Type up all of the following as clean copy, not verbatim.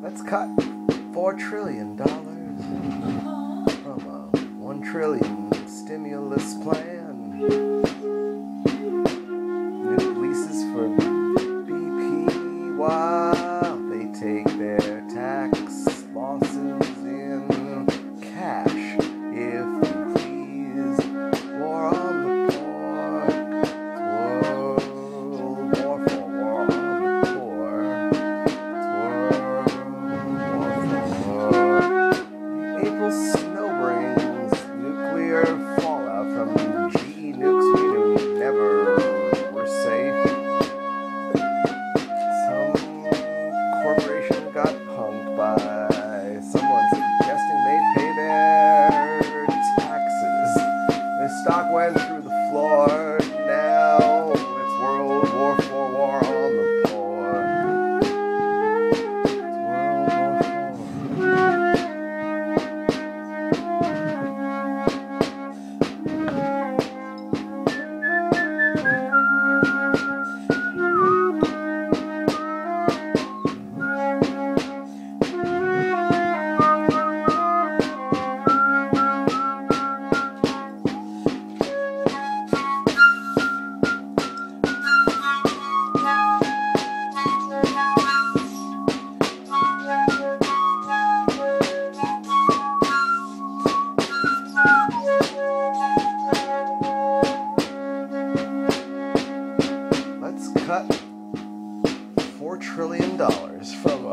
Let's cut $4 trillion from a $1 trillion stimulus plan. New leases for BP while they take their tax losses in cash. If went through the floor, now it's World War IV, war on the poor. It's World $4 trillion from a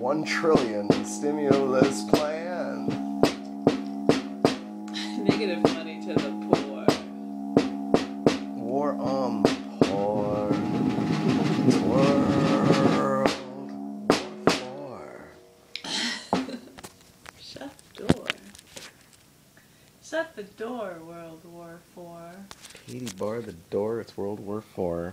$1 trillion stimulus plan. Negative money to the poor. War on the poor. World War IV. Shut the door. Shut the door, World War IV. Katie, bar the door. It's World War IV.